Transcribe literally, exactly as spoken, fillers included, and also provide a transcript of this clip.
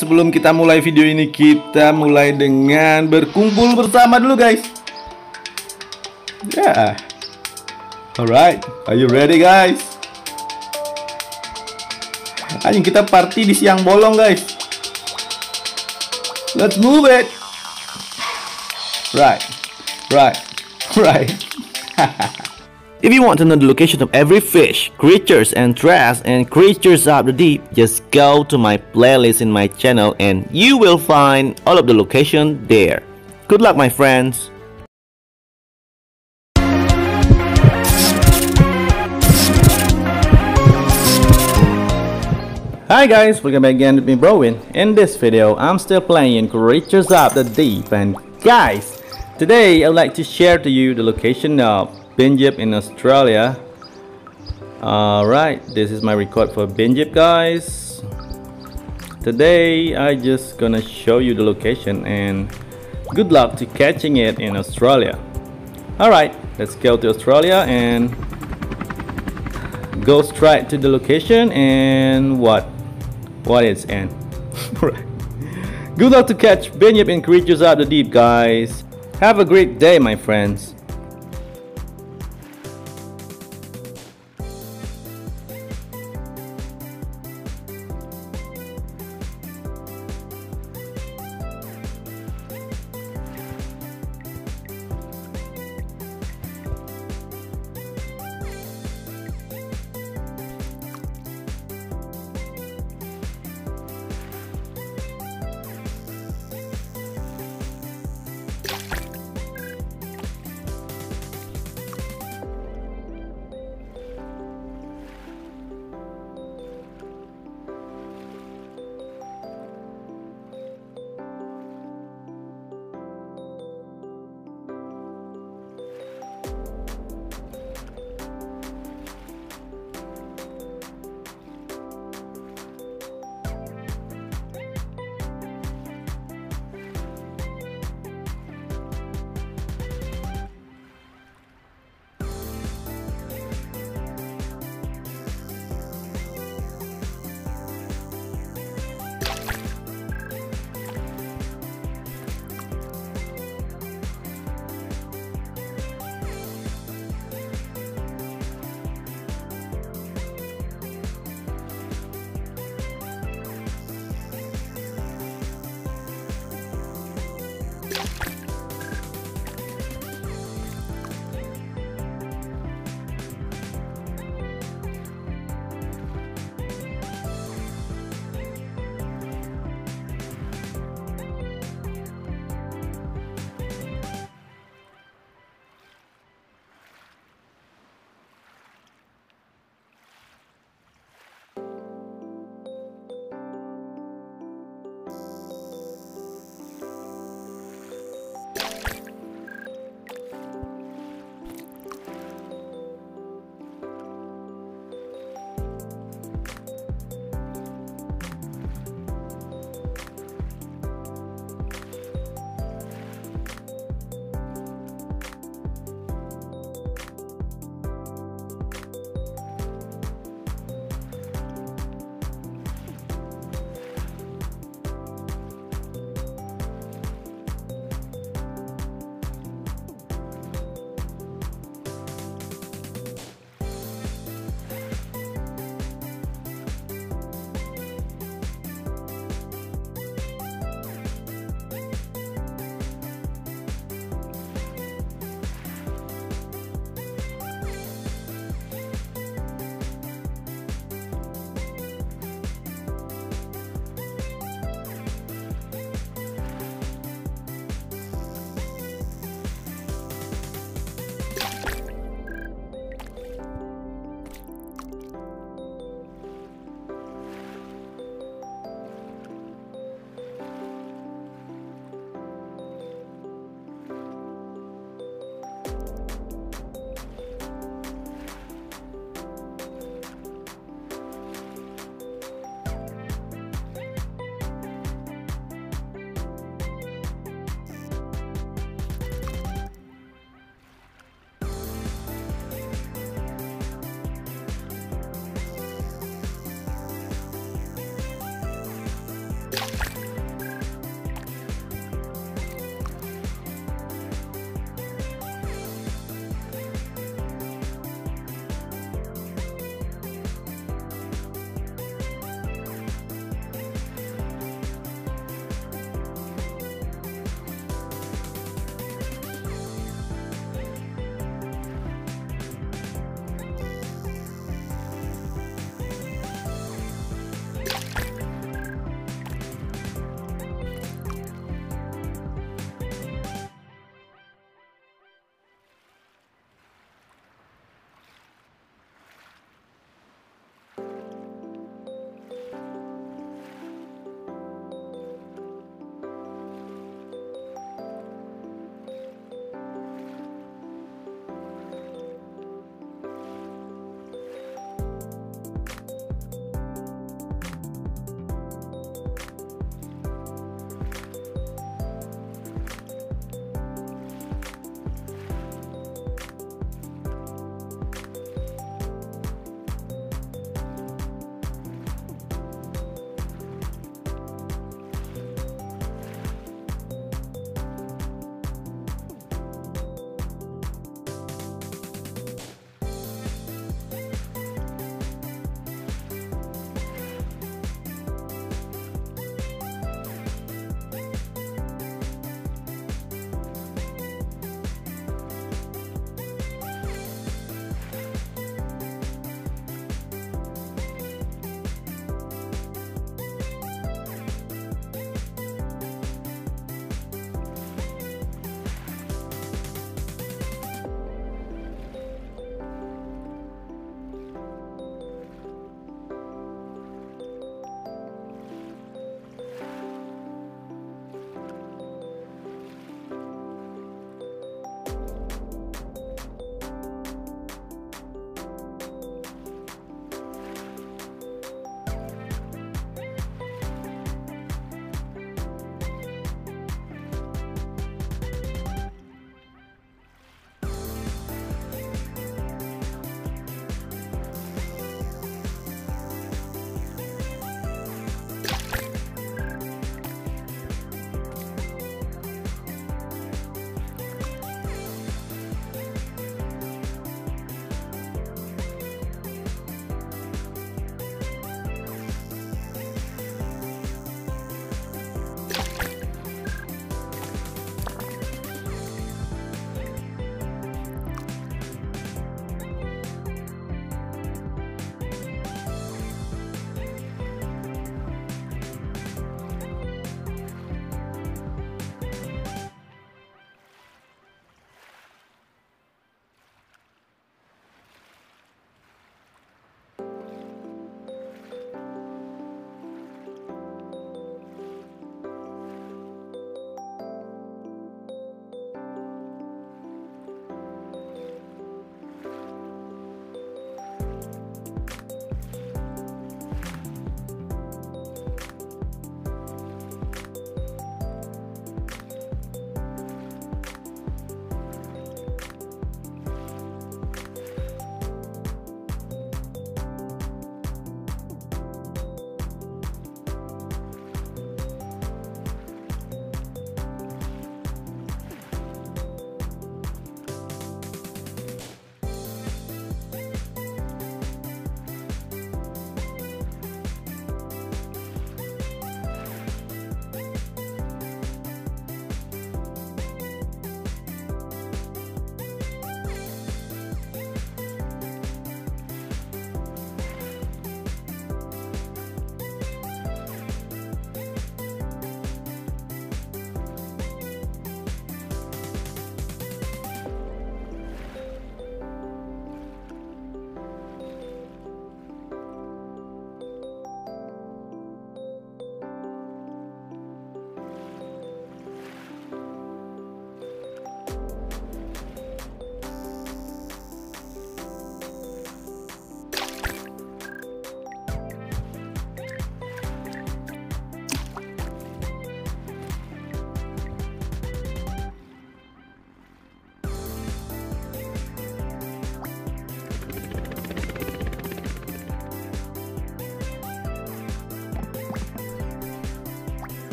sebelum kita mulai video ini, kita mulai dengan berkumpul bersama dulu guys. Yeah. Alright, are you ready guys? Anjing, kita party di siang bolong guys. Let's move it. Right, right, right. If you want to know the location of every fish, creatures and trash and creatures of the deep, just go to my playlist in my channel and you will find all of the location there. Good luck my friends. Hi guys, welcome back again with me Browin. In this video, I'm still playing Creatures of the Deep, and guys, today I would like to share to you the location of Bunyip in Australia. Alright, this is my record for Bunyip guys. Today I just gonna show you the location, and good luck to catching it in Australia. Alright, let's go to Australia and go straight to the location and what what is N. Right. Good luck to catch Bunyip in Creatures of the Deep guys. Have a great day my friends.